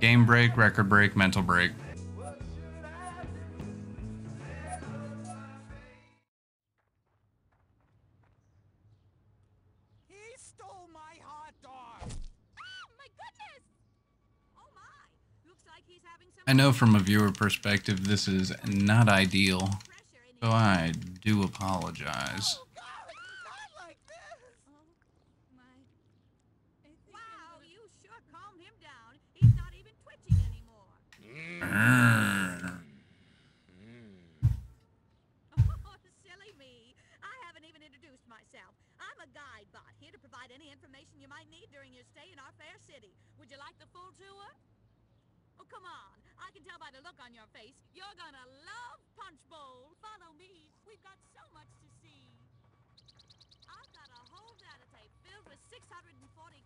Game break, record break, mental break. I know from a viewer perspective, this is not ideal, so I do apologize. Oh God, not like this. Oh, wow, you sure calmed him down. He's not even twitching anymore. Oh, silly me. I haven't even introduced myself. I'm a guide bot here to provide any information you might need during your stay in our fair city. Would you like the full tour? Oh, come on. I can tell by the look on your face. You're gonna love Punchbowl. Follow me. We've got so much to see. I've got a whole data tape filled with 640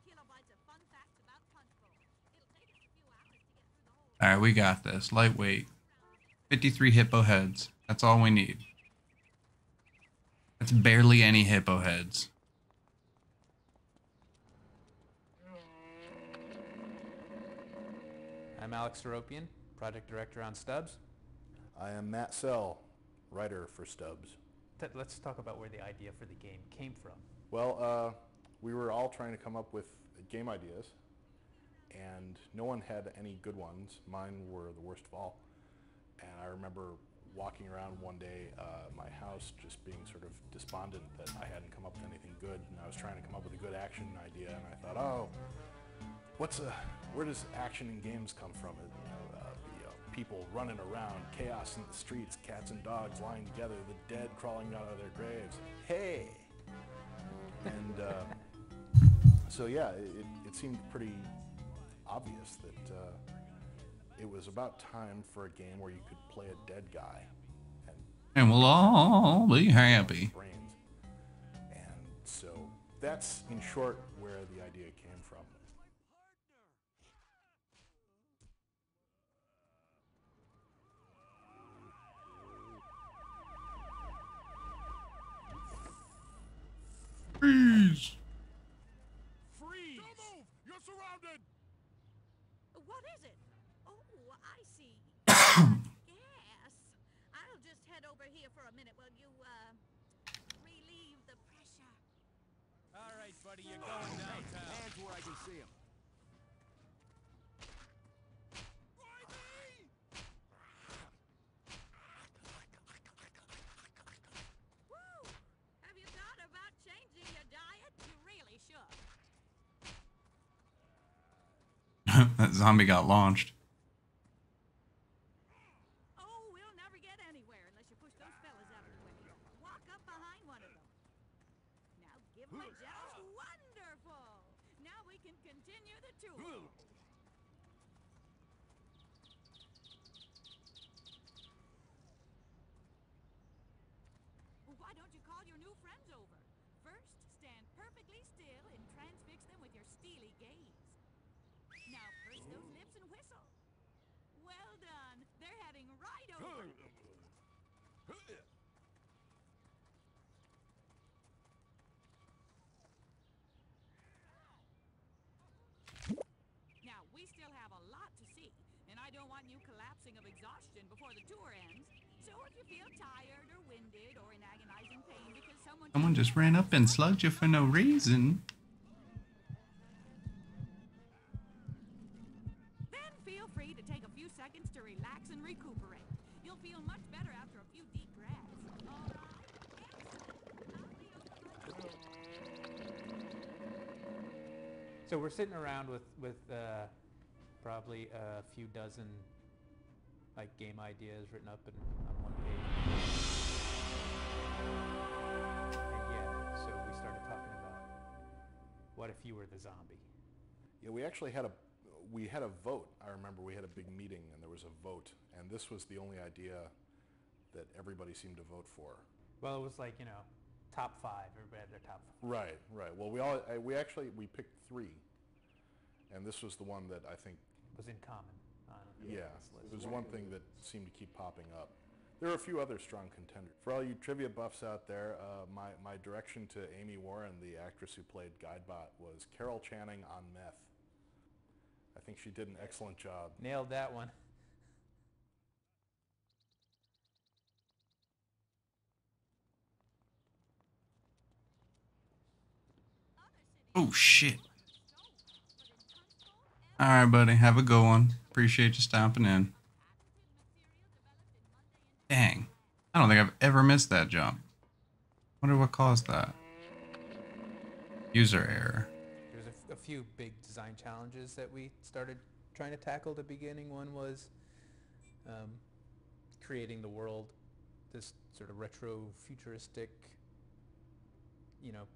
kilobytes of fun facts about Punchbowl. It'll take us a few hours to get through the whole... All right, we got this. Lightweight. 53 hippo heads. That's all we need. That's barely any hippo heads. I'm Alex Seropian, project director on Stubbs. I am Matt Sell, writer for Stubbs. Let's talk about where the idea for the game came from. Well, we were all trying to come up with game ideas, and no one had any good ones. Mine were the worst of all. And I remember walking around one day, my house, just being sort of despondent that I hadn't come up with anything good, and I was trying to come up with a good action idea, and I thought, oh, where does action in games come from? People running around, chaos in the streets, cats and dogs lying together, the dead crawling out of their graves. Hey! And so yeah, it seemed pretty obvious that it was about time for a game where you could play a dead guy. And we'll all be happy. And so that's, in short, where the idea came from. Freeze! Freeze! Don't move! You're surrounded! What is it? Oh, I see. Yes. I'll just head over here for a minute while you, relieve the pressure. All right, buddy, you're going downtown. Hands where I can see him. That zombie got launched. Oh, we'll never get anywhere unless you push those fellas out of the way. Walk up behind one of them. Now give them a joust. Wonderful. Now we can continue the tour. Why don't you call your new friends over? First, stand perfectly still and transfix them with your steely gaze. Now purse those lips and whistle. Well done. They're heading right over. Now we still have a lot to see, and I don't want you collapsing of exhaustion before the tour ends. So if you feel tired or winded or in agonizing pain because someone just ran up and slugged you for no reason. Seconds to relax and recuperate. You'll feel much better after a few deep breaths. All right. So we're sitting around with probably a few dozen like game ideas written up on one page. And yeah, so we started talking about what if you were the zombie? Yeah, we actually had a vote. I remember we had a big meeting and there was a vote, and this was the only idea that everybody seemed to vote for. Well, it was like, you know, top five. Everybody had their top five. Right, right. Well, we picked three, and this was the one that I think was in common. Yeah, it was one thing that seemed to keep popping up. There were a few other strong contenders. For all you trivia buffs out there, my direction to Amy Warren, the actress who played Guidebot, was Carol Channing on meth. I think she did an excellent job. Nailed that one. Oh, shit. All right, buddy. Have a good one. Appreciate you stopping in. Dang. I don't think I've ever missed that jump. Wonder what caused that. User error. There's a few big design challenges that we started trying to tackle at the beginning. One was creating the world, this sort of retro-futuristic, you know,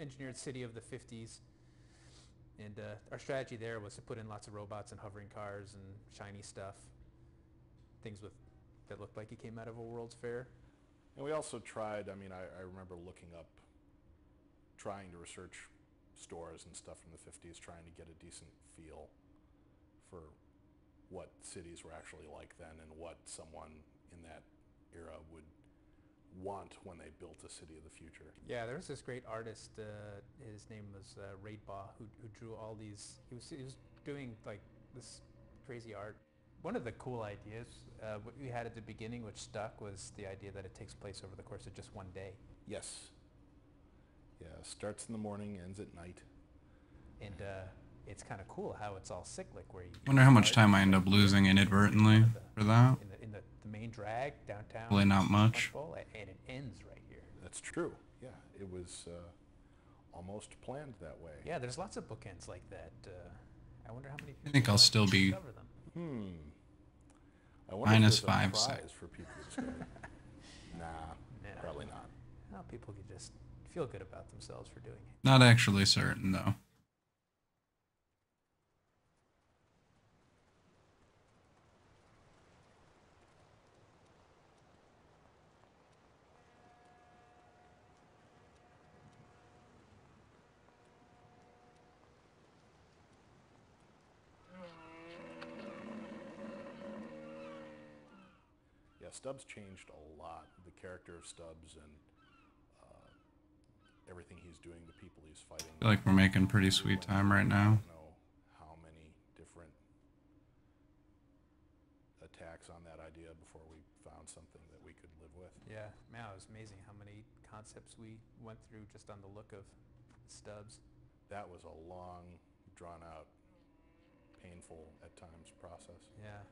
engineered city of the 50s. And our strategy there was to put in lots of robots and hovering cars and shiny stuff, things with that looked like it came out of a World's Fair. And we also tried, I mean, I remember looking up, trying to research stores and stuff from the 50s, trying to get a decent feel for what cities were actually like then and what someone in that era would want when they built a city of the future. Yeah, there was this great artist, his name was Raidbaugh, who drew all these, he was doing like this crazy art. One of the cool ideas what we had at the beginning, which stuck, was the idea that it takes place over the course of just one day. Yes. Yeah, starts in the morning, ends at night. And it's kind of cool how it's all cyclic. Where you wonder how much time I end up losing inadvertently for that. In the main drag downtown. Probably not much. And it ends right here. That's true. Yeah, it was almost planned that way. Yeah, there's lots of bookends like that. I wonder how many people. I think I'll still be. I wonder -5 prize for people to discover. Nah, probably not. No, people can just feel good about themselves for doing it. Not actually certain though. Stubbs changed a lot, the character of Stubbs and everything he's doing, the people he's fighting. I feel like we're making pretty sweet time right now. I don't know how many different attacks on that idea before we found something that we could live with. Yeah, man, it was amazing how many concepts we went through just on the look of Stubbs. That was a long, drawn-out, painful at times process. Yeah.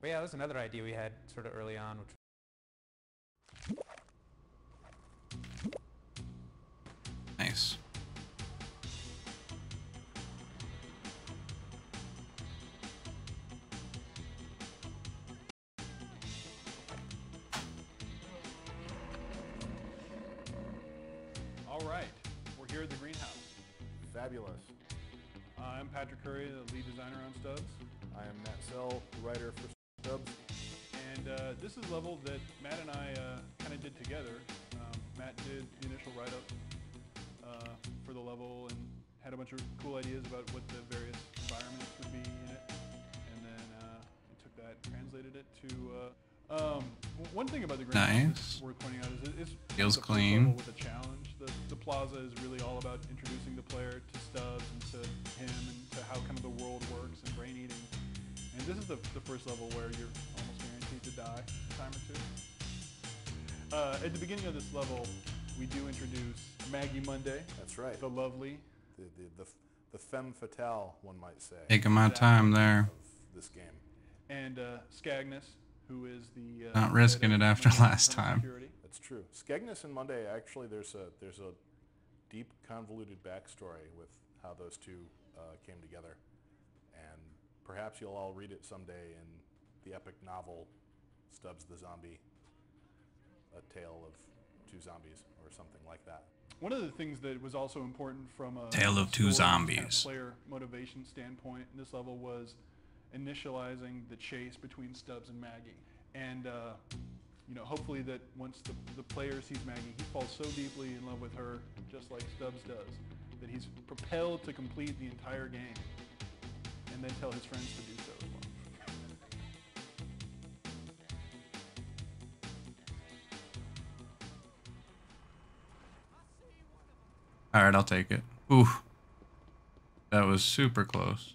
But yeah, that was another idea we had sort of early on, which nice. All right, we're here at the greenhouse. Fabulous. I'm Patrick Curry, the lead designer on Stubbs. I am Matt Sell, writer for Stubbs. And this is a level that Matt and I kind of did together. Matt did the initial write-up for the level and had a bunch of cool ideas about what the various environments would be in it. And then I took that and translated it to... one thing about the greenhouse worth pointing out is it's clean with a challenge. The plaza is really all about introducing the player to Stubbs and to him and to how kind of the world works and brain eating. And this is the first level where you're almost guaranteed to die a time or two. At the beginning of this level, we do introduce Maggie Monday. That's right. The lovely. The femme fatale, one might say. Taking my time there. This game. And Skegness, who is the... Not risking it after last time. Security. That's true. Skegness and Monday, actually, there's a deep, convoluted backstory with how those two came together. And... perhaps you'll all read it someday in the epic novel, Stubbs the Zombie, A Tale of Two Zombies, or something like that. One of the things that was also important from a Tale of Two Zombies kind of player motivation standpoint in this level was initializing the chase between Stubbs and Maggie. And you know, hopefully that once the player sees Maggie, he falls so deeply in love with her, just like Stubbs does, that he's propelled to complete the entire game. And then tell his friends to do so as well. All right, I'll take it. Ooh, that was super close.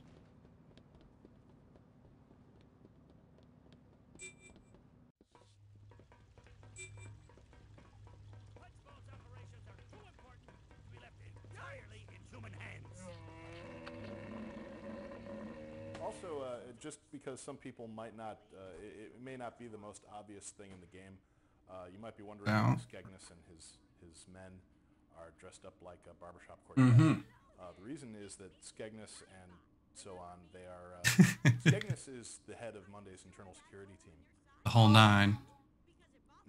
also, just because some people might not, it may not be the most obvious thing in the game. You might be wondering if Skegness and his men are dressed up like a barbershop quarterback. Mm-hmm. The reason is that Skegness and so on, they are, Skegness is the head of Monday's internal security team. The whole nine.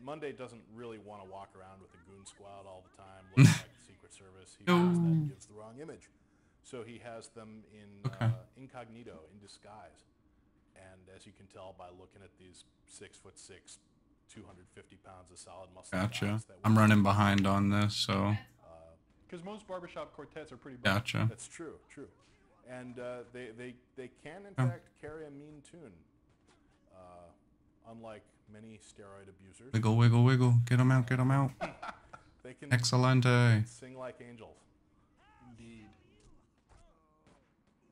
Monday doesn't really want to walk around with a goon squad all the time, looking like the Secret Service. He knows that gives the wrong image. So he has them in incognito, in disguise. And as you can tell by looking at these 6'6", 250 pounds of solid muscle. Gotcha. I'm running behind on this, so. Because most barbershop quartets are pretty bad. Gotcha. That's true, true. And they can, in fact, carry a mean tune. Unlike many steroid abusers. Wiggle, wiggle, wiggle. Get them out, get them out. They can Excellente. Sing like angels. Indeed.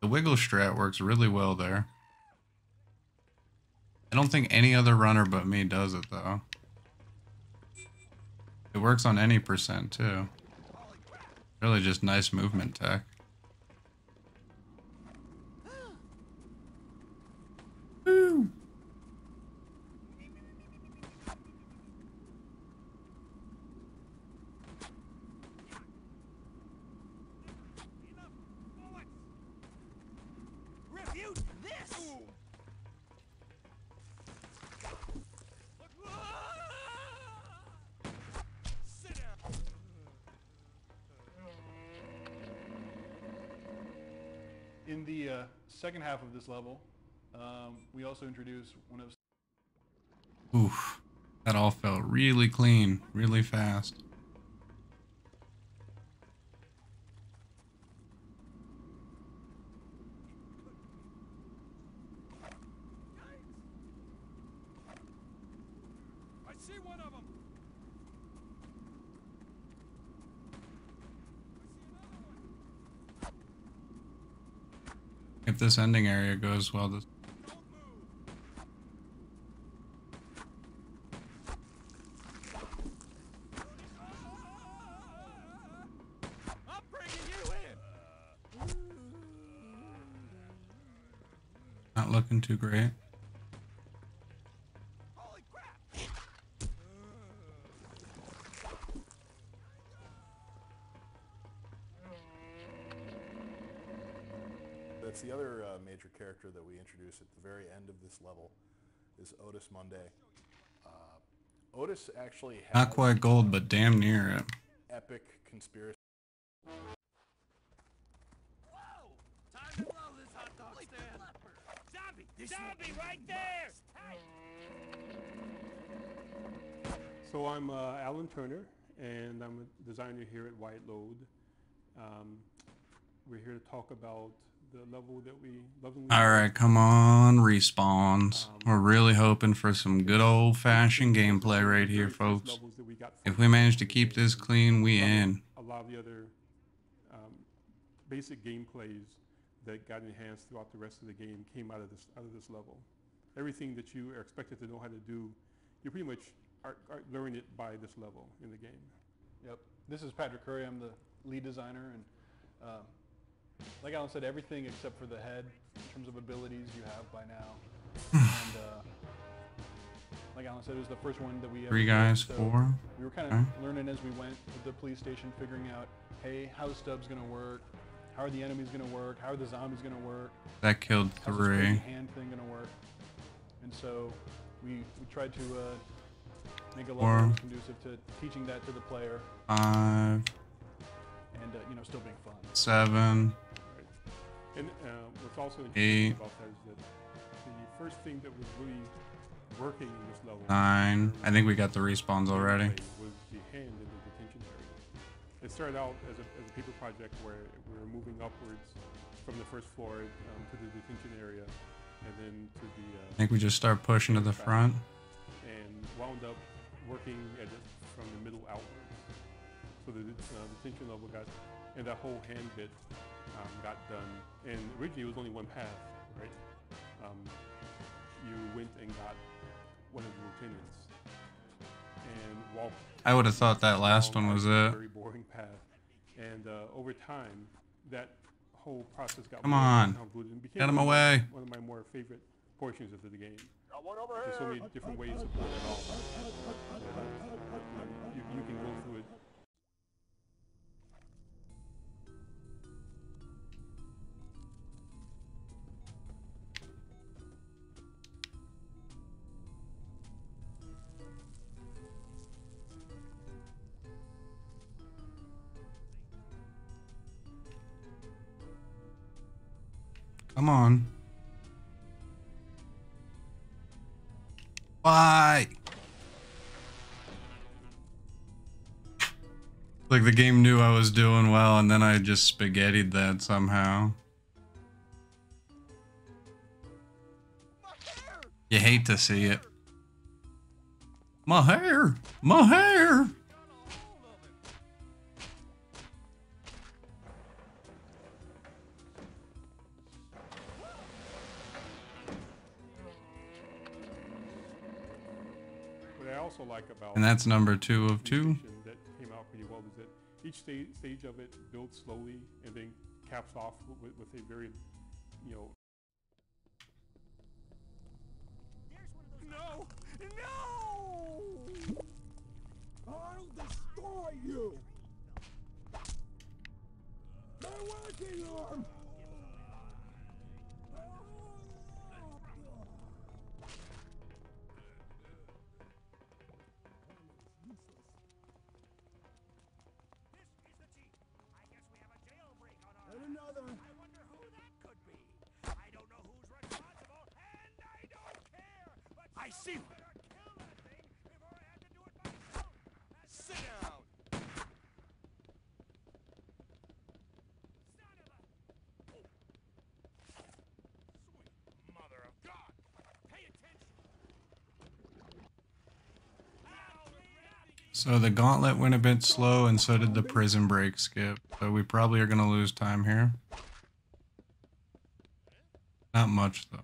The wiggle strat works really well there. I don't think any other runner but me does it, though. It works on any percent, too. Really just nice movement tech. Woo! In the second half of this level, we also introduce one of... Oof. That all felt really clean, really fast. I see one of them. If this ending area goes well, this... Not looking too great. The other major character that we introduce at the very end of this level is Otis Monday. Otis actually has not quite gold, but damn near it. Epic conspiracy. Whoa! Time to blow this hot dog stand. Zombie! This zombie right there! Hey. So I'm Alan Turner, and I'm a designer here at White Load. We're here to talk about the level that we Alright, come on, respawns. We're really hoping for some good old-fashioned gameplay right here, folks. If we manage to keep this clean, we in. A lot of the other basic gameplays that got enhanced throughout the rest of the game came out of this level. Everything that you are expected to know how to do, you pretty much are learning it by this level in the game. Yep. This is Patrick Curry. I'm the lead designer, and like Alan said, everything except for the head, in terms of abilities, you have by now. And like Alan said, it was the first one that we ever did, so we were kind of learning as we went with the police station, figuring out, hey, how's Stubbs going to work? How are the enemies going to work? How are the zombies going to work? That killed three. How's the hand thing going to work? And so we tried to make a level conducive to teaching that to the player. And, you know, still being fun. 7. And what's also interesting about that is that the first thing that was really working in this level... 9. I think we got the respawns already. ...was the hand in the detention area. It started out as a paper project where we were moving upwards from the first floor to the detention area and then to the... I think we just start pushing to the front. And wound up working at it from the middle outwards. So the detention level got... and that whole hand bit got done. And originally it was only one path, right? You went and got one of the lieutenants and walked. I would have thought that last one was it. Very boring path. And over time, that whole process got... Come on, get him away. One of my more favorite portions of the game. Got one over here. There's so many different ways of playing it all. You can go through it. Come on. Why? Like the game knew I was doing well and then I just spaghettied that somehow. You hate to see it. My hair! My hair! And that's number 2 of 2. That came out pretty well is that each stage of it builds slowly and then caps off with a very, you know. No! No! I'll destroy you! My working arm! So the gauntlet went a bit slow and so did the prison break skip. So we probably are going to lose time here. Not much though.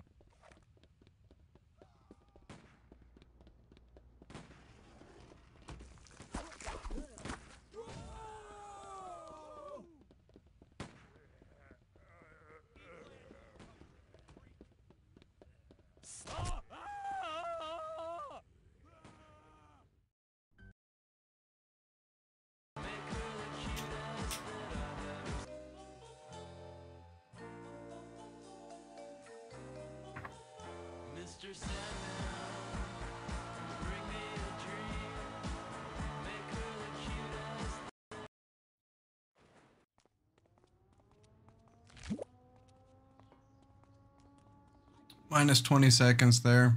Minus 20 seconds there.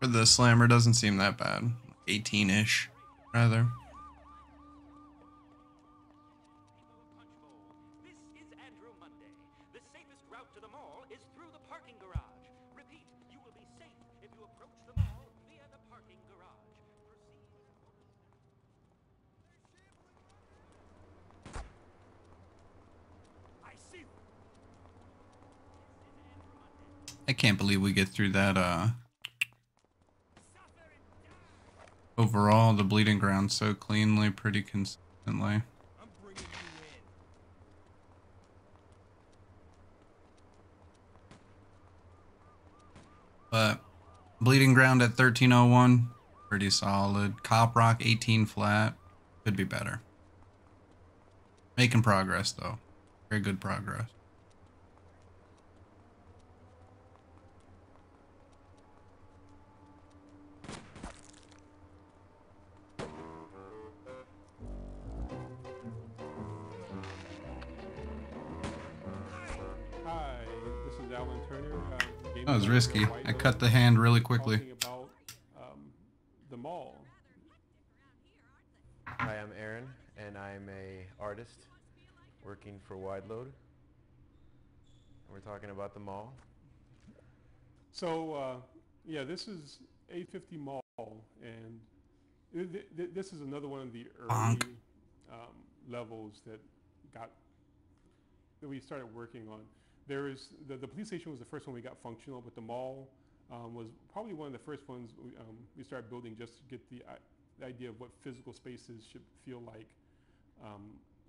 For the slammer doesn't seem that bad. 18-ish, rather. Can't believe we get through that overall the bleeding ground so cleanly, pretty consistently. But bleeding ground at 1301, pretty solid. Cop rock 18 flat, could be better. Making progress though, very good progress. That was risky. I cut the hand really quickly. About, the mall. Hi, I'm Aaron, and I'm an artist working for White Load. We're talking about the mall. So, yeah, this is A50 Mall, and this is another one of the early levels that we started working on. There is the police station was the first one we got functional, but the mall was probably one of the first ones we started building just to get the idea of what physical spaces should feel like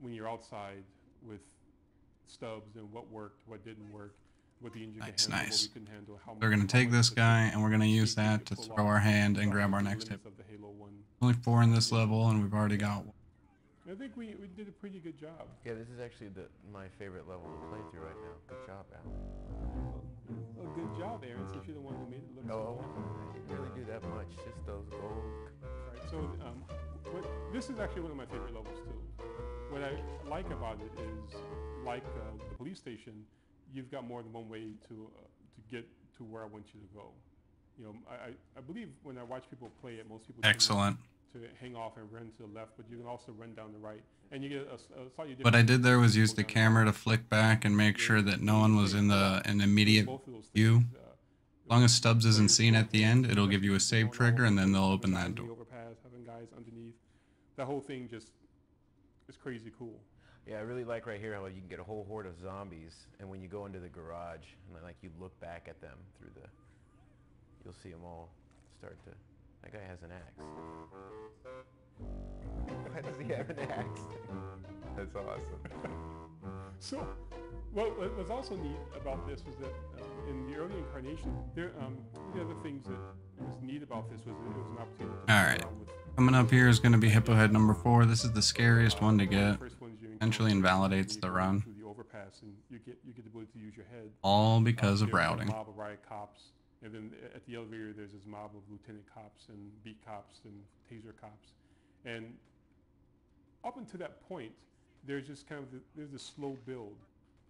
when you're outside with Stubbs and what worked, what didn't work, Nice, nice. We're going to take this guy, and we're going to use that to throw our hand and grab our next hit. Only 4 in this level, and we've already got 1. I think we did a pretty good job. Yeah, this is actually my favorite level to play through right now. Good job, Alan. Well, good job, Aaron, since you're the one who made it look so I didn't really do that much, just those gold. All right, so this is actually one of my favorite levels, too. What I like about it is, like the police station, you've got more than one way to get to where I want you to go. You know, I believe when I watch people play it, most people excellent to hang off and run to the left, but you can also run down the right, and you get a slightly different. What I did there was use the camera to flick back and make sure that no one was in an immediate view. As long as Stubbs isn't seen at the end, it'll give you a save trigger, and then they'll open that door. Overpass, having guys underneath, that whole thing just is crazy cool. Yeah, I really like right here how you can get a whole horde of zombies, and when you go into the garage, and like you look back at them through the, you'll see them all start to. That guy has an axe. Why does he have an axe? That's awesome. So, what was also neat about this was that in the early incarnation, the other things that was neat about this was that it was an opportunity. All right, coming up here is going to be Hippo Head number 4. This is the scariest one to get. Essentially invalidates the run. The overpass and you get the ability to use your head. All because of routing. Mob of riot cops, and then at the elevator there's this mob of lieutenant cops and beat cops and taser cops, and up until that point, there's just kind of there's a slow build,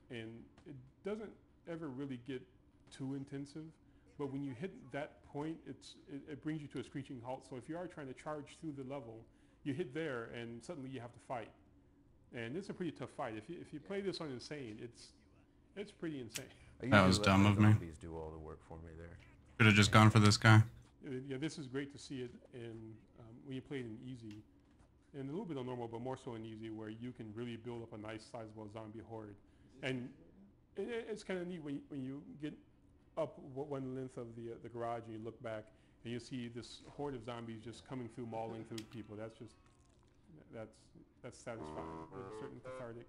and it doesn't ever really get too intensive. But when you hit that point, it brings you to a screeching halt. So if you are trying to charge through the level, you hit there, and suddenly you have to fight. And it's a pretty tough fight. If you play this on Insane, it's pretty insane. That was dumb of me. Do all the work for me there. Should have just gone for this guy. Yeah, this is great to see it in when you play it in easy, and a little bit on normal, but more so in easy, where you can really build up a nice sizable zombie horde. And it's kind of neat when you get up one length of the garage and you look back and you see this horde of zombies just coming through, mauling through people. That's satisfying with a certain cathartic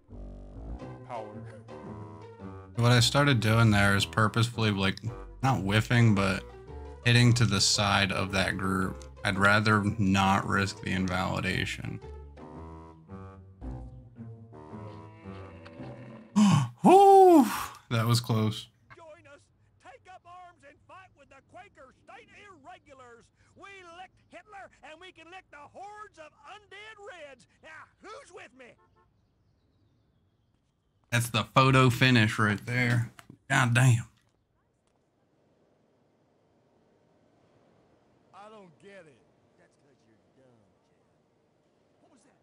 power. What I started doing there is purposefully, like, not whiffing, but hitting to the side of that group. I'd rather not risk the invalidation. Woo! That was close. Join us, take up arms, and fight with the Quaker State Irregulars. We licked Hitler, and we can lick the hordes of undead Reds. Now, who's with me? That's the photo finish right there. God damn. I don't get it. That's because you're dumb. What was that?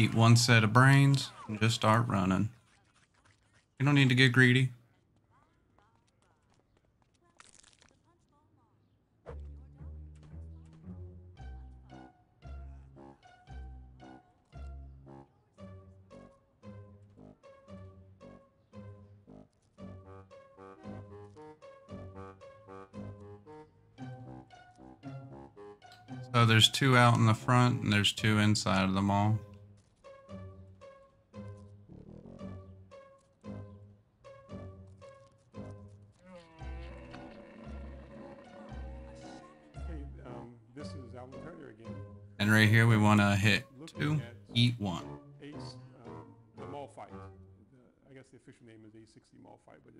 Eat one set of brains and just start running. You don't need to get greedy. So there's 2 out in the front and there's 2 inside of the mall. Right here we want to hit 2, eat 1. The mall fight. I guess the official name is A60 Mall Fight, but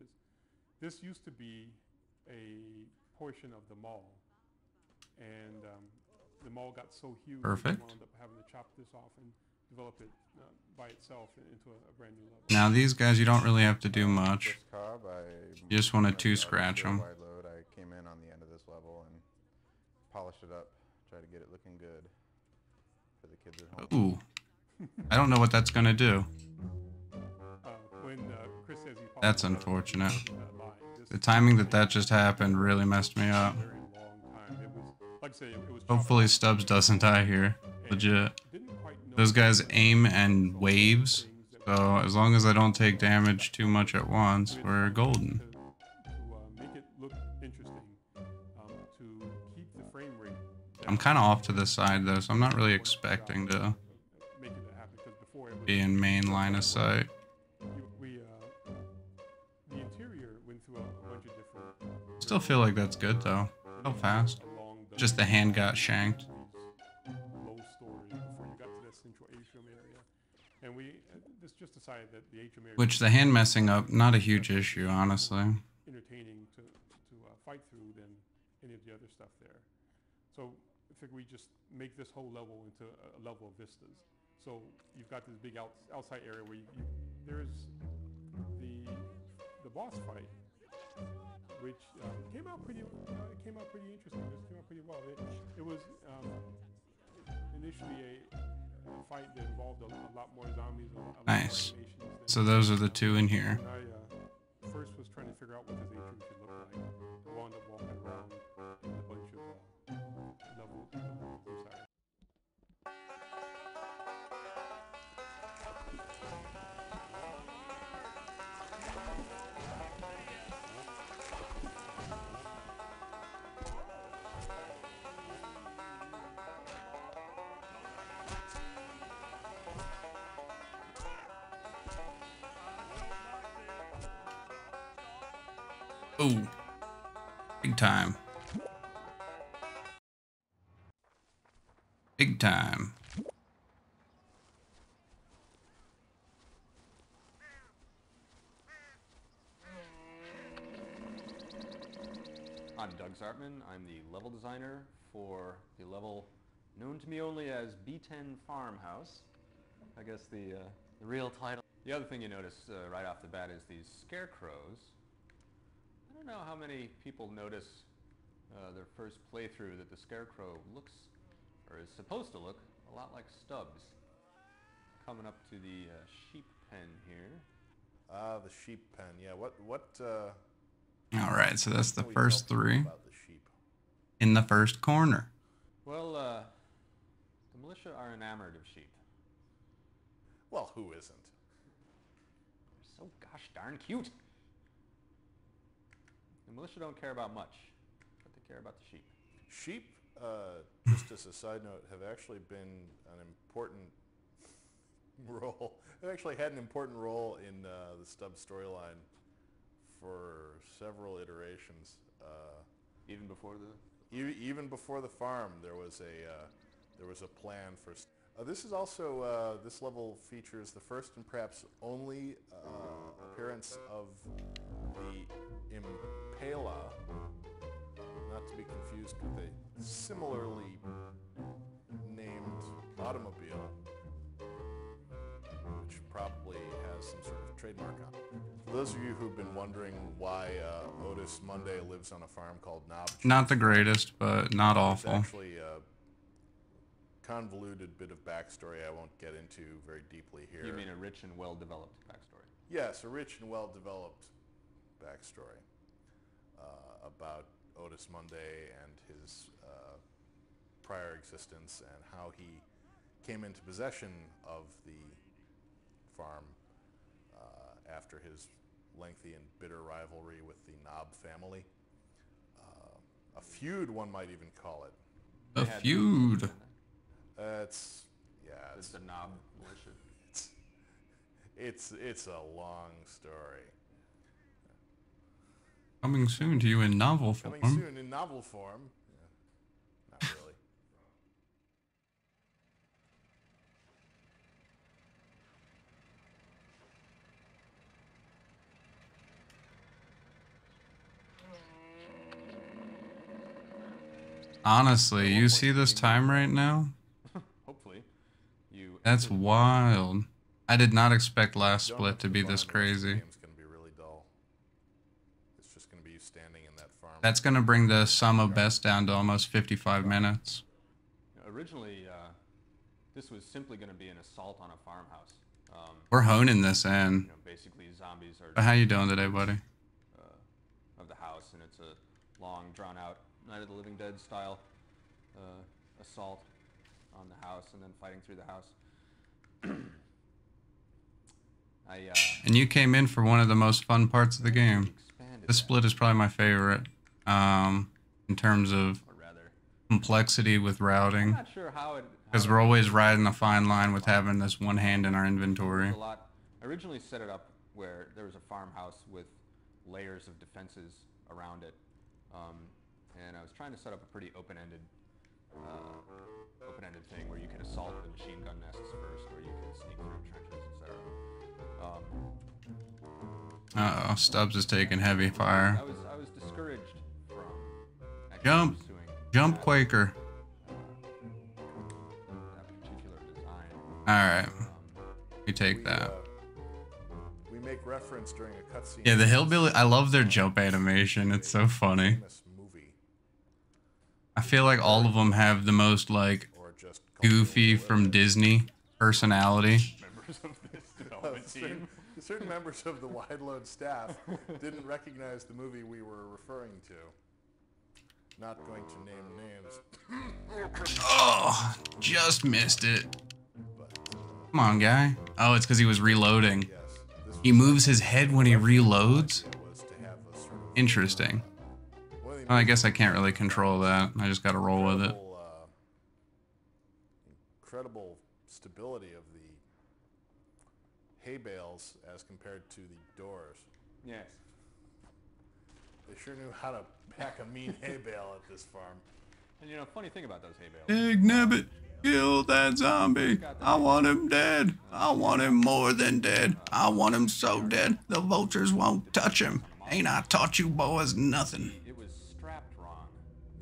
this used to be a portion of the mall, and the mall got so huge that we wound up having to chop this off and develop it by itself into a brand new level. Now these guys, you don't really have to do much. Chris Cobb, you just want to scratch them. White Load, I came in on the end of this level and polished it up, try to get it looking good. For the kids at home. Ooh, I don't know what that's gonna do. Chris says that's unfortunate. The timing that just happened really messed me up. Hopefully Stubbs doesn't die here. Legit. Didn't quite Those guys aim and waves, so as long as I don't take damage too much at once, we're golden. I'm kind of off to the side though, so I'm not really expecting to be in main line of sight. Still feel like that's good though. How fast? Just the hand got shanked. Which the hand messing up, not a huge issue, honestly. Entertaining to fight through than any of the other stuff there. So I think we just make this whole level into a level of vistas. So you've got this big outside area where there's the boss fight, which came out pretty interesting. It came out pretty well. It was initially a fight that involved a lot more zombies. Nice. So those are the two in here. I first was trying to figure out what this atrium should look like. I wound up walking around in a bunch of level. Oh, big time. Big time. I'm Doug Zartman. I'm the level designer for the level known to me only as B10 Farmhouse. I guess the real title. The other thing you notice right off the bat is these scarecrows. I don't know how many people notice their first playthrough that the scarecrow looks, or is supposed to look, a lot like Stubbs. Coming up to the sheep pen here. Ah, the sheep pen. Yeah. All right. So that's the first three in the first corner. Well, the militia are enamored of sheep. Well, who isn't? They're so gosh darn cute. The militia don't care about much, but they care about the sheep. Sheep, just as a side note, have actually been an important role. They've actually had an important role in the Stubbs storyline for several iterations. Even before the farm, there was a plan for. This is also this level features the first and perhaps only appearance of the Impala, not to be confused with a similarly named automobile, which probably has some sort of trademark on it. For those of you who've been wondering why Otis Monday lives on a farm called Knob, not the greatest, but not awful. Actually, convoluted bit of backstory I won't get into very deeply here. You mean a rich and well-developed backstory? Yes, a rich and well-developed backstory about Otis Monday and his prior existence and how he came into possession of the farm after his lengthy and bitter rivalry with the Knob family. A feud, one might even call it. A feud. It's the Knob militia. It's a long story. Coming soon to you in novel form. Coming soon in novel form. Yeah. Not really. Honestly, you see this time right now? That's wild. I did not expect last split to be this crazy. This game's gonna be really dull. It's just gonna be you standing in that farm. That's gonna bring the sum of best down to almost 55 minutes. Originally, this was simply gonna be an assault on a farmhouse. We're honing this in. You know, basically, zombies are. How you doing today, buddy? Of the house, and it's a long, drawn-out Night of the Living Dead style assault on the house, and then fighting through the house. And you came in for one of the most fun parts of the game. This split is probably my favorite in terms of complexity with routing, because we're always riding a fine line with having this one hand in our inventory. I originally set it up where there was a farmhouse with layers of defenses around it, and I was trying to set up a pretty open-ended thing where you could assault the machine gun nests first, or you could sneak through trenches, etc. Uh-oh, Stubbs is taking heavy fire. I was discouraged from actually pursuing that Quaker. That particular design. Alright. We take that. We make reference during a cutscene. Yeah, the hillbilly, I love their jump animation. It's so funny. I feel like all of them have the most like goofy from Disney personality. Members of this development team. Certain members of the Wide Load staff didn't recognize the movie we were referring to. Not going to name names. Oh, just missed it. Come on, guy. Oh, it's because he was reloading. He moves his head when he reloads? Interesting. Well, I guess I can't really control that. I just got to roll with it. Incredible stability of the hay bales as compared to the doors. Yes. They sure knew how to pack a mean hay bale at this farm. And you know, funny thing about those hay bales. Ignibbit, kill that zombie. I want him dead. I want him more than dead. I want him so dead the vultures won't touch him. Ain't I taught you boys nothing? It was strapped wrong.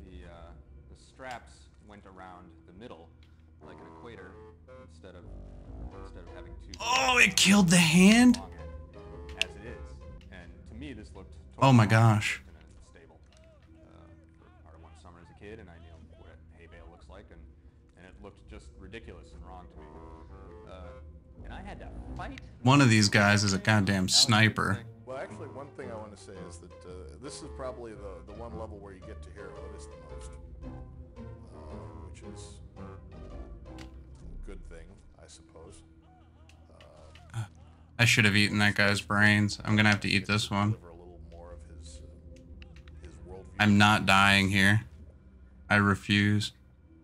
The straps went around the middle like an equator instead of. Oh, it killed the hand? As it is. And to me, this looked totally oh my gosh. Stable. For one summer as a kid, and I knew what a hay bale looks like, and it looked just ridiculous and wrong to me. And I had to fight. One of these guys is a goddamn sniper. Well, actually, one thing I want to say is that this is probably the one level where you get to hear Otis the most, which is a good thing, I suppose. I should have eaten that guy's brains. I'm gonna have to eat this one. I'm not dying here. I refuse.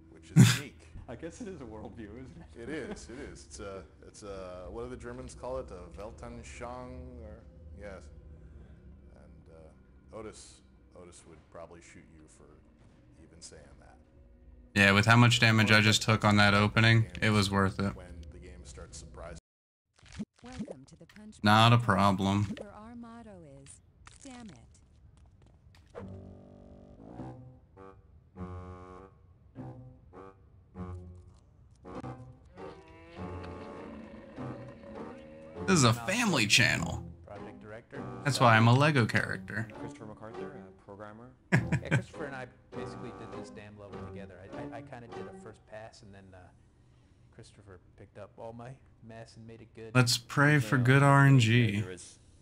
Which is unique. I guess it is a worldview, isn't it? It is. It is. It's a. What do the Germans call it? A Weltanschauung, or yes. And Otis would probably shoot you for even saying that. Yeah, with how much damage I just took on that opening, it was worth it. Welcome to the Punchbowl. Not a problem. Where our motto is, damn it. This is a family channel. Project director. That's why I'm a Lego character. Christopher MacArthur, a programmer. Yeah, Christopher and I basically did this damn level together. I kind of did a first pass, and then Christopher picked up all my mess and made it good. Let's pray for good RNG.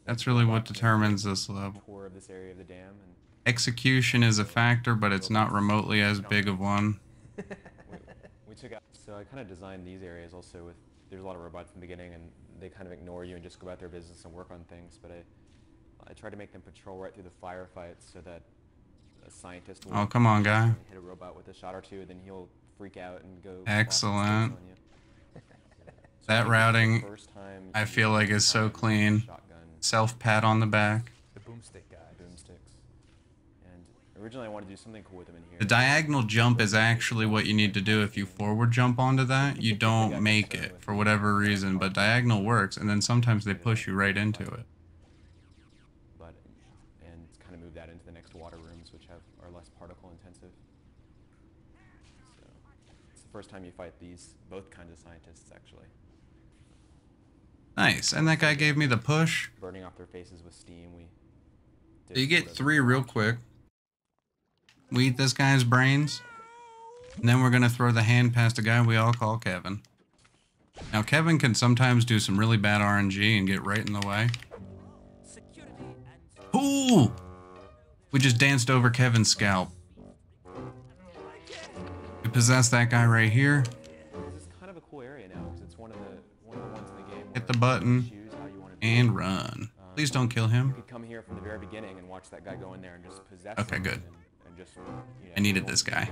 That's really what determines this level. Execution is a factor, but it's not remotely as big of one. So I kind of designed these areas also with, there's a lot of robots in the beginning, and they kind of ignore you and just go about their business and work on things, but I try to make them patrol right through the firefights so that a scientist will oh, come on, guy. Hit a robot with a shot or two, then he'll freak out and go. Excellent. That routing, I feel like, is so clean. Self pat on the back. The boomstick guy, boomsticks. And originally I wanted to do something cool with him in here. The diagonal jump is actually what you need to do. If you forward jump onto that, you don't make it for whatever reason. But diagonal works, and then sometimes they push you right into it. But and kind of move that into the next water rooms, which are less particle intensive. So it's the first time you fight these both kinds of scientists actually. Nice, and that guy gave me the push. Burning off their faces with steam. So you get three real quick. We eat this guy's brains, and then we're gonna throw the hand past a guy we all call Kevin. Now Kevin can sometimes do some really bad RNG and get right in the way. Ooh! We just danced over Kevin's scalp. We possess that guy right here. Hit the button And run. Please don't kill him. You could come here from the very beginning and watch that guy go in there and just possess him. Okay, good. And just, you know, I needed this guy.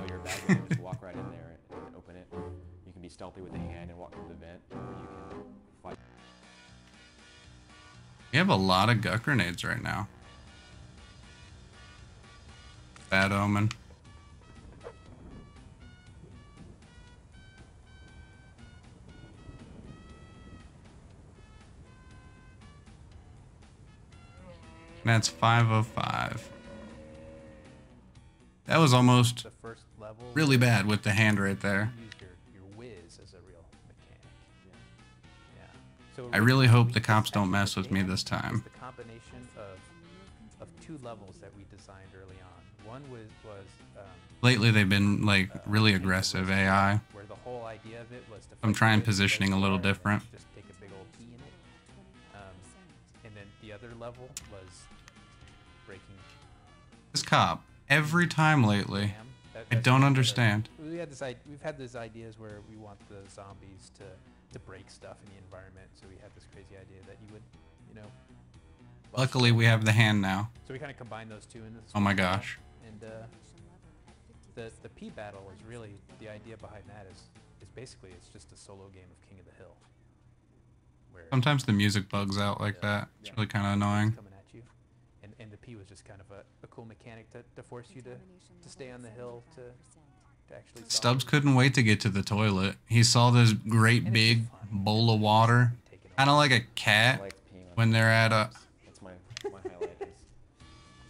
Just walk right in there and open it. You can be stealthy with the hand and walk through the vent. You can fight. We have a lot of gut grenades right now. Bad omen. That's 505. That was almost really bad with the hand right there. I really hope the cops don't mess with me this time. The combination of two levels that we designed early on. One was lately they've been like really aggressive AI. Where the whole idea of it was to I'm trying positioning a little different. Just take a big old key in it. And then the other level was breaking. This cop, every time lately, I don't understand. We've had these ideas where we want the zombies to break stuff in the environment, so we had this crazy idea that you would, you know. Luckily, we have the hand now. So we kind of combine those two in this. Oh my gosh. And the P battle is really the idea behind that is basically it's just a solo game of King of the Hill. Sometimes the music bugs out like that. It's really kind of annoying. Coming at you. And the P was just kind of a cool mechanic to force you to stay on the hill to actually. Stubbs couldn't wait to get to the toilet. He saw this great big bowl of water, kind of like a cat when they're at a. That's my highlight is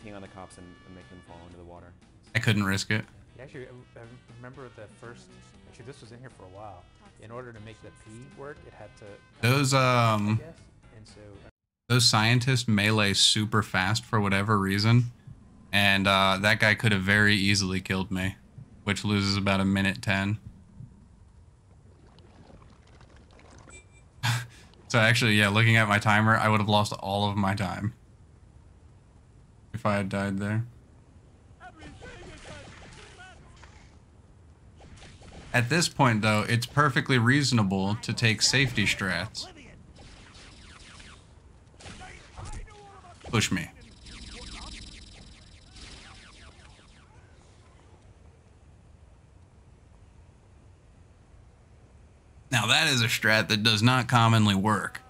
peeing on the cops and making them fall into the water. I couldn't risk it. Actually, I remember the first. Actually, this was in here for a while. In order to make the P work, it had to. Those scientists melee super fast for whatever reason, and that guy could have very easily killed me, which loses about a minute 10. So actually, yeah, looking at my timer, I would have lost all of my time if I had died there. At this point, though, it's perfectly reasonable to take safety strats. Push me. Now that is a strat that does not commonly work.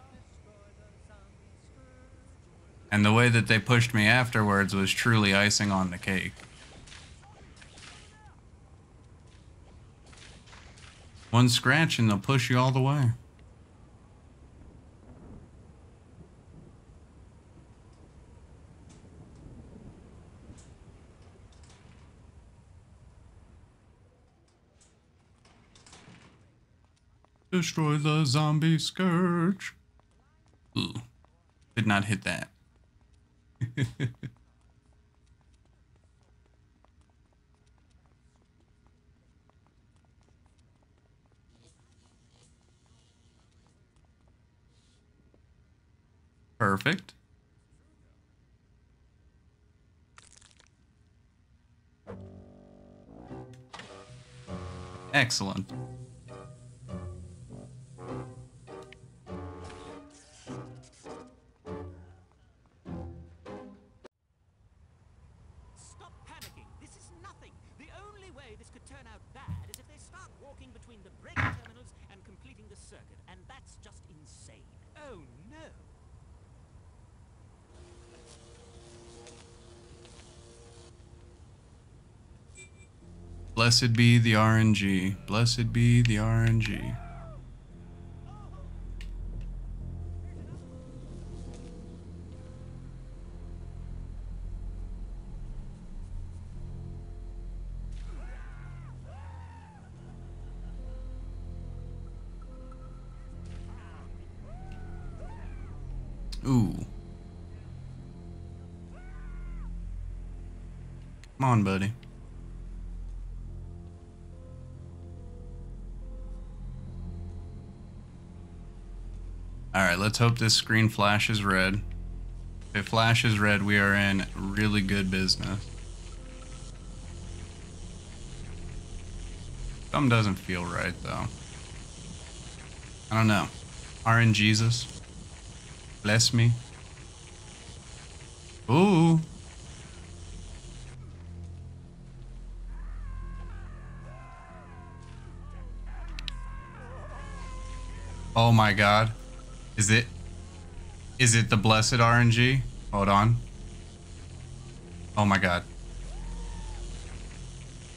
And the way that they pushed me afterwards was truly icing on the cake. One scratch and they'll push you all the way. Destroy the zombie scourge. Ooh, did not hit that. Perfect. Excellent. Stop panicking. This is nothing. The only way this could turn out bad is if they start walking between the brake terminals and completing the circuit, and that's just insane. Oh no. Blessed be the RNG. Blessed be the RNG. Ooh. Come on, buddy. Alright, let's hope this screen flashes red. If it flashes red, we are in really good business. Something doesn't feel right, though. I don't know. RNGesus. Bless me. Ooh. Oh my God. Is it the blessed RNG? Hold on. Oh my God.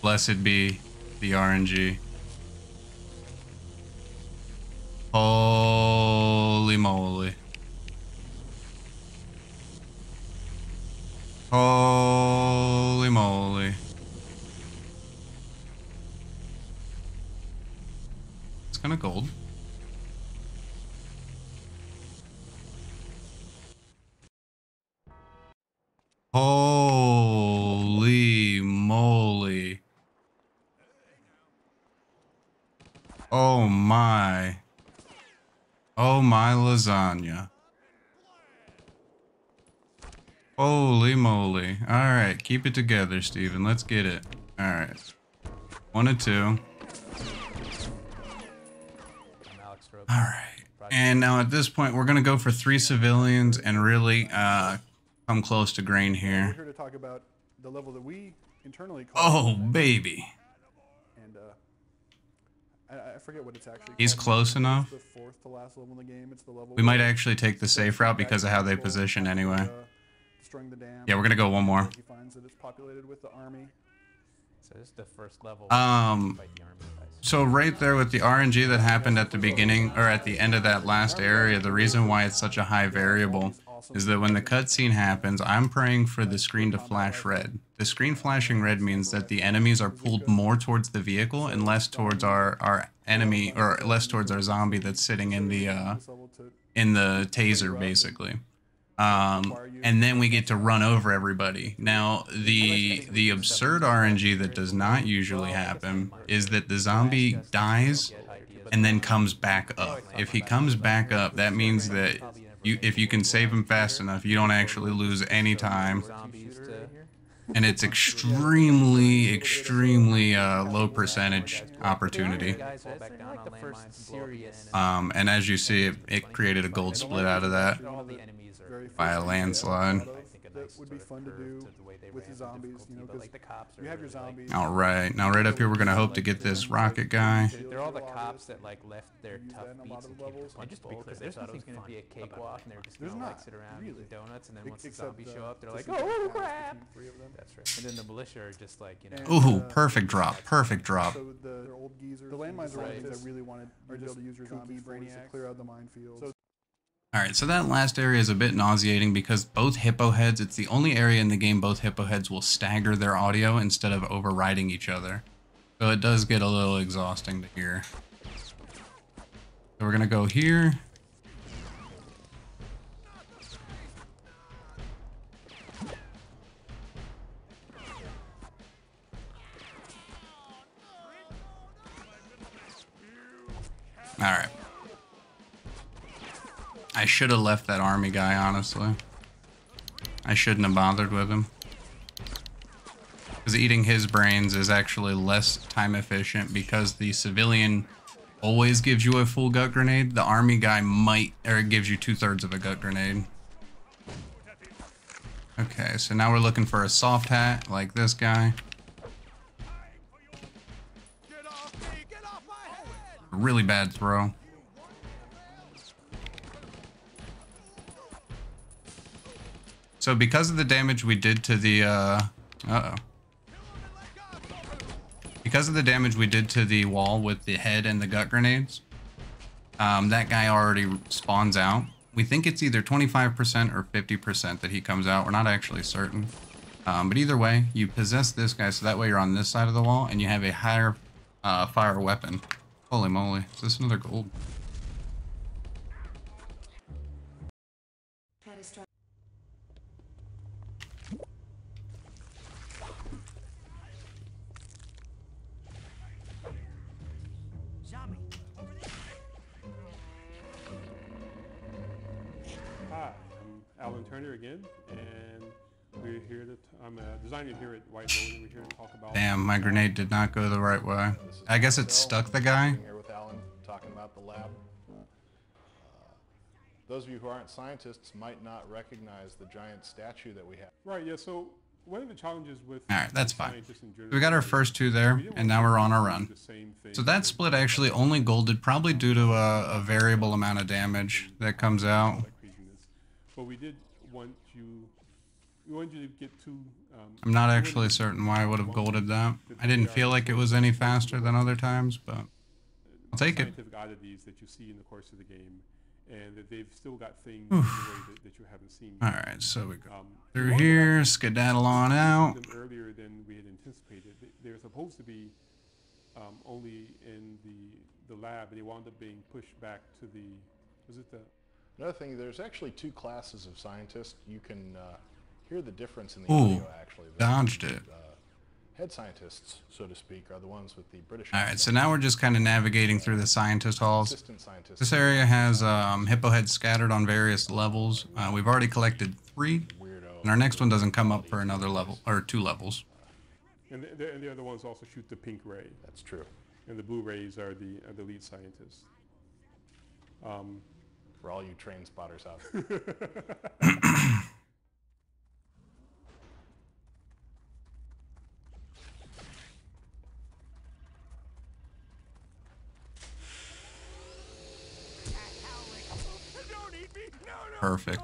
Blessed be the RNG. Holy moly. Holy moly. It's kind of gold. Holy moly. Oh my. Oh my lasagna. Holy moly. Alright, keep it together, Steven. Let's get it. Alright. 1 and 2. Alright. And now at this point, we're going to go for 3 civilians and really come close to grain here. We're here to talk about the level that we internally call. Oh, baby. And I forget what it's actually. He's close enough. The fourth to last level in the game. It's the level we might actually take the safe route because of how they position anyway. Destroying the dam. Yeah, we're going to go one more. He finds that it's populated with the army. So this is the first level. So right there with the RNG that happened at the beginning or at the end of that last area, the reason why it's such a high variable is that when the cutscene happens, I'm praying for the screen to flash red. The screen flashing red means that the enemies are pulled more towards the vehicle and less towards our enemy, or less towards our zombie that's sitting in the taser, basically. And then we get to run over everybody. Now, the absurd RNG that does not usually happen is that the zombie dies and then comes back up. If he comes back up, that means that if you can save him fast enough, you don't actually lose any time. And it's extremely low percentage opportunity. And as you see, it created a gold split out of that by a landslide. All right, now right up here, we're gonna hope to get this rocket guy. They're all the cops that like left their tough beats and came to Punchbowl because they thought it was gonna be a cakewalk and they're just gonna like sit around and eat donuts, and then once the zombies show up, they're like, oh crap! That's right. And then the militia are just like, you know. Ooh, perfect drop, perfect drop. The landmines I really wanted are just kooky brainiacs to clear out the minefields. Alright, so that last area is a bit nauseating because both hippo heads, it's the only area in the game both hippo heads will stagger their audio instead of overriding each other. So it does get a little exhausting to hear. So we're gonna go here. Alright. I should have left that army guy, honestly. I shouldn't have bothered with him. Because eating his brains is actually less time efficient because the civilian always gives you a full gut grenade. The army guy might, or gives you 2/3 of a gut grenade. Okay, so now we're looking for a soft hat like this guy. Really bad throw. So because of the damage we did to the because of the damage we did to the wall with the head and the gut grenades, that guy already spawns out. We think it's either 25% or 50% that he comes out. We're not actually certain, but either way, you possess this guy, so that way you're on this side of the wall and you have a higher fire weapon. Holy moly! Is this another gold? Alan Turner again, and we're here to I'm a designer here at White Load, and we're here to talk about. Damn, my grenade did not go the right way. I guess it stuck the guy. Here with Alan, talking about the lab. Those of you who aren't scientists might not recognize the giant statue that we have. Right, yeah, so one of the challenges with... All right, that's fine. We got our first two there, and now we're on our run. So that split actually only golded, probably due to a variable amount of damage that comes out. But we did want you... We wanted you to get two... I'm not actually certain why I would have golded that. I didn't feel like it was any faster than other times, but I'll take it. Scientific oddities that you see in the course of the game, and that they've still got things in the way that you haven't seen. All right, so we go through here, skedaddle on out. Earlier than we had anticipated, they're supposed to be only in the lab, and they wound up being pushed back to the. Was it the? Another thing, there's actually two classes of scientists. You can hear the difference in the audio. Actually, dodged it. Head scientists, so to speak, are the ones with the British... All right, so now we're just kind of navigating through the scientist halls. This area has hippo heads scattered on various levels. We've already collected 3, and our next one doesn't come up for another level, or 2 levels. And the other ones also shoot the pink ray. That's true. And the blue rays are the lead scientists. For all you train spotters out there. Perfect.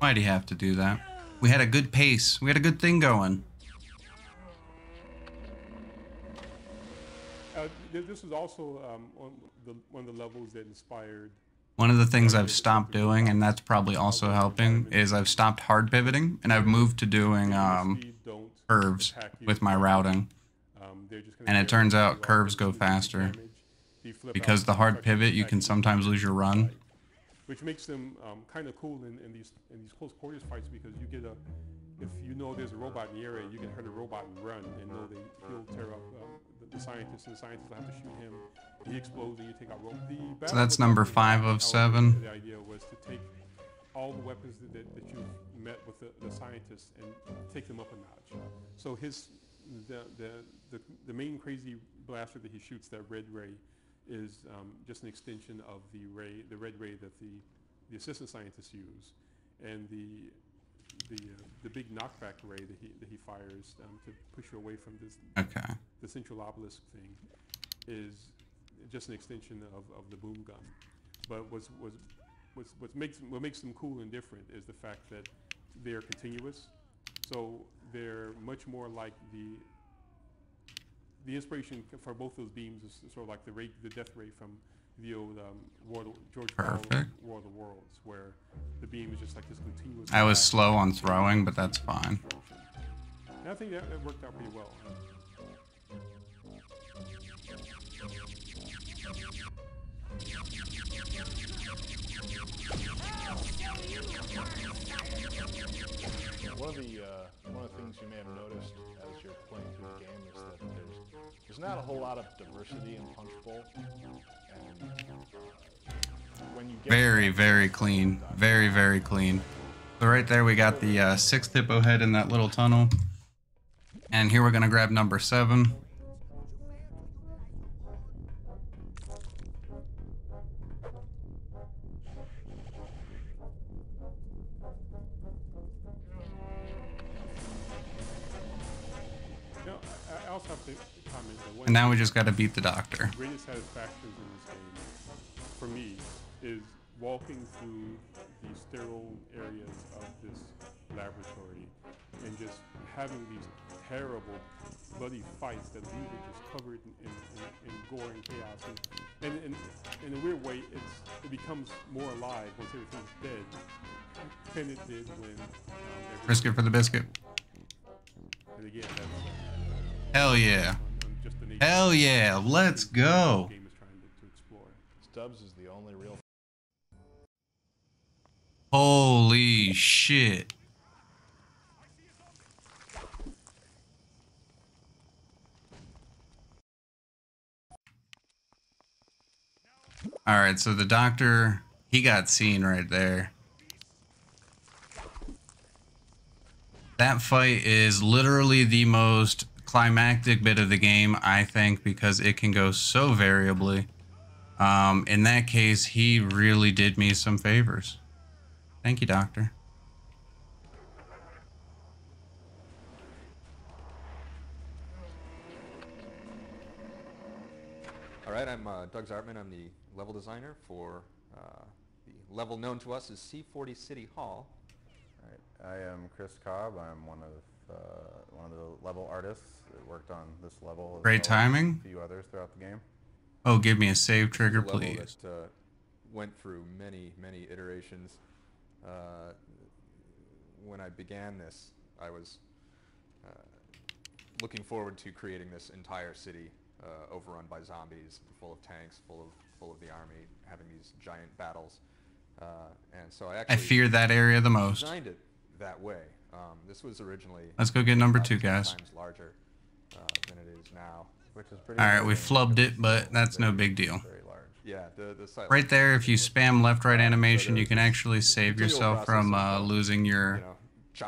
Why'd he have to do that? We had a good pace. We had a good thing going. This is also one of the levels that inspired... One of the things I've stopped doing, and that's probably also helping, is I've stopped hard pivoting, and I've moved to doing curves with my routing. And it turns out curves go faster. Because the hard pivot, you can sometimes lose your run. Which makes them kind of cool in these close quarters fights, because you get a... If you know there's a robot in the area, you can hurt a robot and run, and know that he'll tear up the scientist, and the scientist will have to shoot him. He explodes, and you take out robots. So that's number 5 of 7. The idea was to take all the weapons that you've met with the scientists and take them up a notch. So the main crazy blaster that he shoots, that red ray, is just an extension of the red ray that the assistant scientists use, and the big knockback ray that he fires to push you away from this. Okay. The central obelisk thing is just an extension of the boom gun. But what makes them cool and different is the fact that they're continuous. So they're much more like the inspiration for both those beams is sort of like the death ray from the old George Orwell War of the Worlds, where the beam is just like this continuous... I was slow on throwing, but that's fine. And I think that worked out pretty well. One of the things you may have noticed as you're playing through the game is that there's not a whole lot of diversity in Punchbowl. When you get very clean, very clean. So right there we got the 6th hippo head in that little tunnel, and here we're gonna grab number 7. And now we just got to beat the doctor. The greatest satisfactions in this game, for me, is walking through the sterile areas of this laboratory and just having these terrible, bloody fights that leave it just covered in gore and chaos. And in a weird way, it becomes more alive once everything's dead than it did when... Brisket for the biscuit. And again, that's... Hell yeah. Hell yeah, let's go. Stubbs is the only real... Holy shit. All right, so the doctor, he got seen right there. That fight is literally the most climactic bit of the game, I think, because it can go so variably. In that case, he really did me some favors. Thank you, Doctor. All right, I'm Doug Zartman. I'm the level designer for the level known to us as C40 City Hall. All right, I am Chris Cobb. I'm one of the level artists that worked on this level. Great timing. A few others throughout the game. Oh, give me a save trigger, please. That, went through many, many iterations. When I began this, I was looking forward to creating this entire city. Overrun by zombies, full of tanks, full of the army, having these giant battles, and so I actually fear that area the most. Designed it that way. This was originally. Let's go get number two, guys. Times larger than it is now, which is pretty. All right, we flubbed it, but that's no big deal. Very large. Yeah, the site right there. If you spam left-right animation, you can actually save yourself from losing your.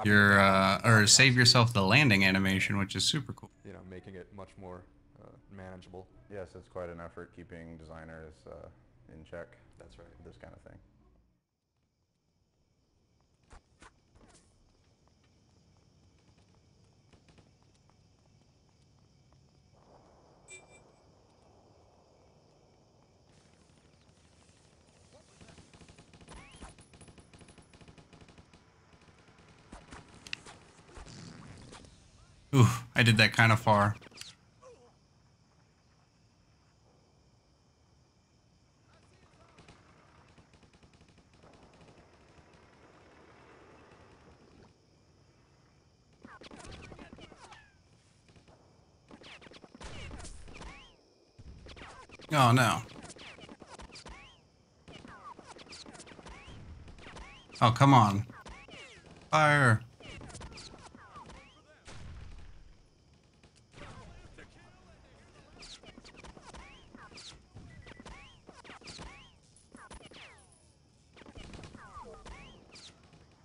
Your or save yourself the landing animation, which is super cool. You know, making it much more. Manageable. Yes, it's quite an effort keeping designers in check. That's right. This kind of thing. Ooh, I did that kind of far. Oh, no. Oh, come on. Fire.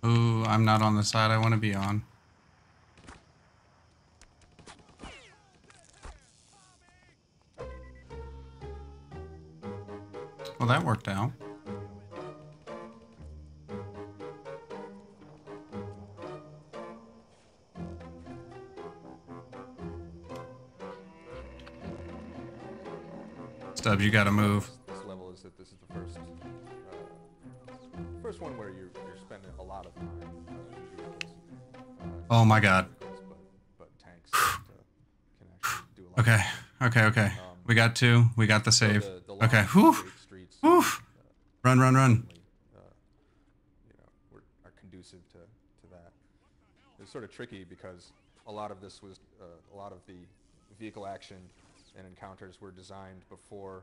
Ooh, I'm not on the side I want to be on. Well, that worked out. Stubbs, you gotta move. This level is that this is the first one where you're spending a lot of time. Oh my God. But tanks can actually do a lot. Okay, okay, okay. We got two. We got the save. Okay. Whew. Oof. Run. Are conducive to that. It's sort of tricky because a lot of this was a lot of the vehicle action and encounters were designed before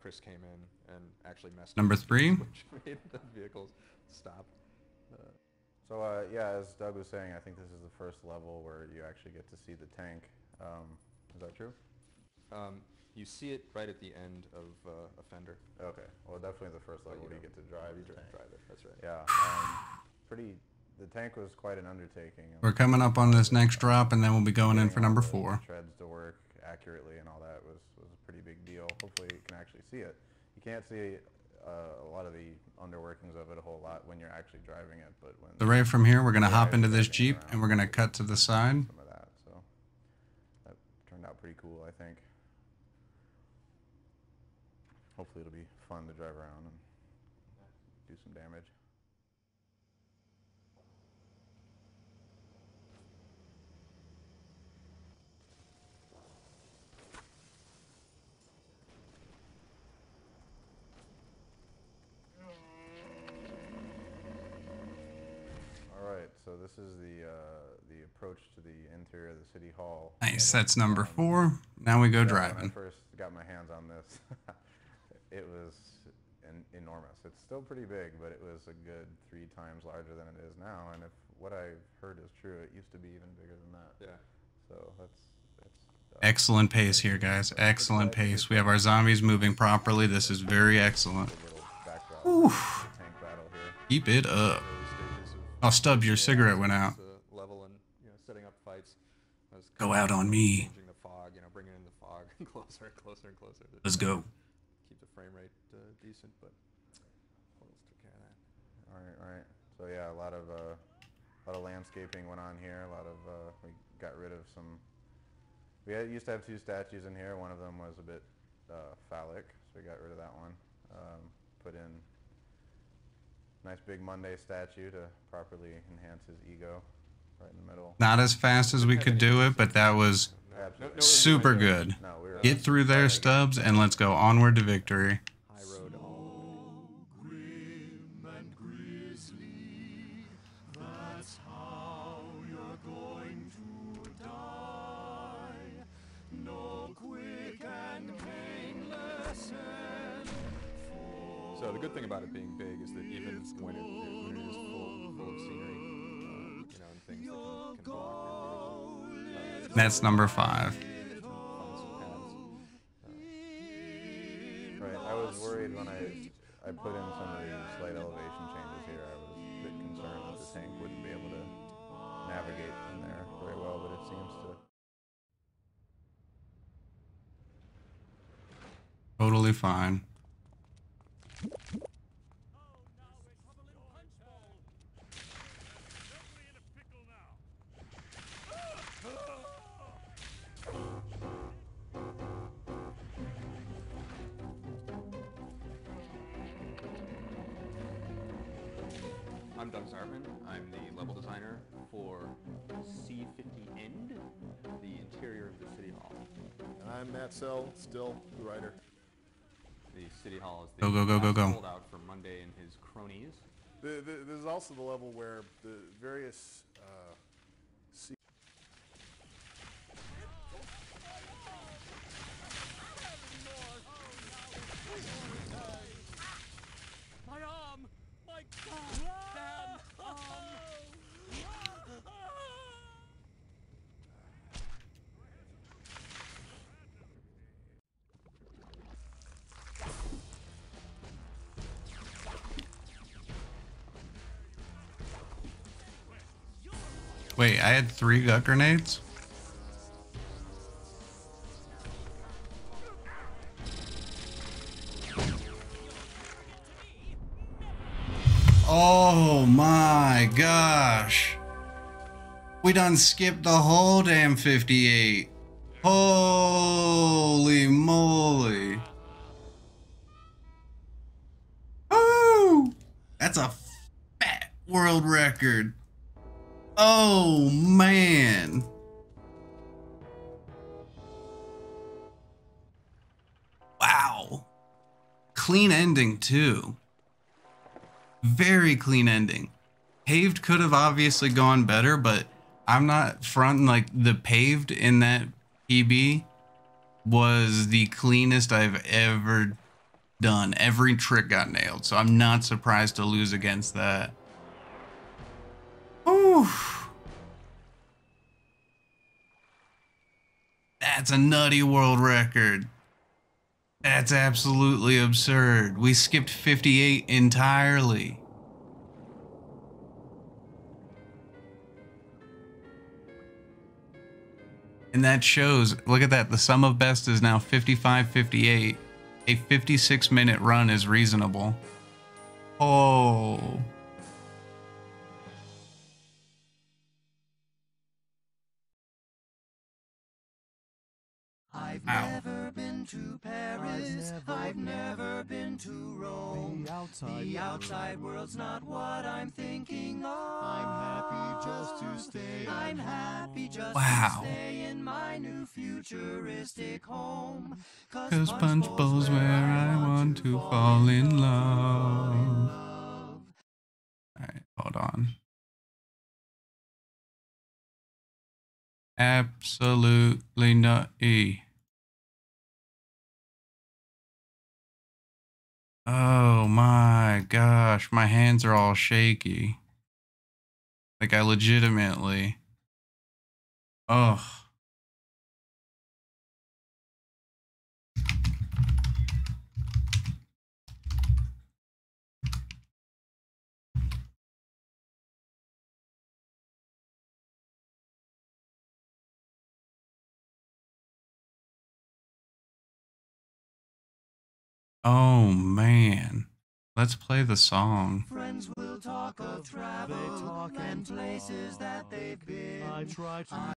Chris came in and actually messed number up three, which made the vehicles stop. So yeah, as Doug was saying, I think this is the first level where you actually get to see the tank. Is that true? You see it right at the end of Offender. Okay. Well, definitely the first level where you get to drive. You drive it. That's right. Yeah. The tank was quite an undertaking. We're coming up on this next drop, and then we'll be going in for number four. Treads to work accurately and all that was a pretty big deal. Hopefully, you can actually see it. You can't see a lot of the underworkings of it a whole lot when you're actually driving it, but when. So right from here, we're gonna hop into this Jeep, and we're gonna cut to the side. Some of that. So that turned out pretty cool, I think. Hopefully it'll be fun to drive around and do some damage. All right, so this is the approach to the interior of the city hall. Nice, that's number four. Now we go driving. When I first got my hands on this. It was enormous. It's still pretty big, but it was a good 3 times larger than it is now. And if what I've heard is true, it used to be even bigger than that. Yeah. So that's excellent pace here, guys. Excellent pace. We have our zombies moving properly. This is very excellent. Oof. Keep it up. Oh, Stubbs, your cigarette went out. Level and setting up fights. Go out on me. The fog, you know, bringing in the fog closer and closer and closer. Let's go. Keep the frame rate decent, but we'll take care of that. All right, all right. So yeah, a lot of landscaping went on here. A lot of we got rid of some. We used to have two statues in here. One of them was a bit phallic, so we got rid of that one. Put in a nice big Monday statue to properly enhance his ego. Right in the middle. Not as fast as we could do it, but that was super good. Get through there, Stubbs, and let's go onward to victory. So the good thing about it being big is that even when it is full of scenery, that's number 5. Right, I was worried when I put in some of these slight elevation changes here. I was a bit concerned that the tank wouldn't be able to navigate in there very well, but it seems to. Totally fine. I'm Doug Zartman. I'm the level designer for C50 End, the interior of the City Hall. And I'm Matt Sell, still the writer. The City Hall is the holdout for Monday and his cronies. This is also the level where the various... Wait, I had 3 gut grenades? Oh my gosh. We done skipped the whole damn 58. Holy moly. Woo! That's a fat world record. Oh man. Wow. Clean ending too. Very clean ending. Paved could have obviously gone better, but I'm not fronting, like the paved in that PB was the cleanest I've ever done. Every trick got nailed, so I'm not surprised to lose against that. Oof. That's a nutty world record. That's absolutely absurd. We skipped 58 entirely. And that shows, look at that, the sum of best is now 55-58. A 56-minute run is reasonable. Oh. I've never been to Paris, I've never been to Rome. The outside world's not what I'm thinking of. I'm happy just to stay. I'm happy just to stay in my new futuristic home. 'Cause Punchbowl's where I want to fall in love. Alright, hold on. Absolutely nutty. Oh my gosh, my hands are all shaky. Like I legitimately. Ugh. Oh man. Let's play the song. Friends will talk of travel and places that they've been.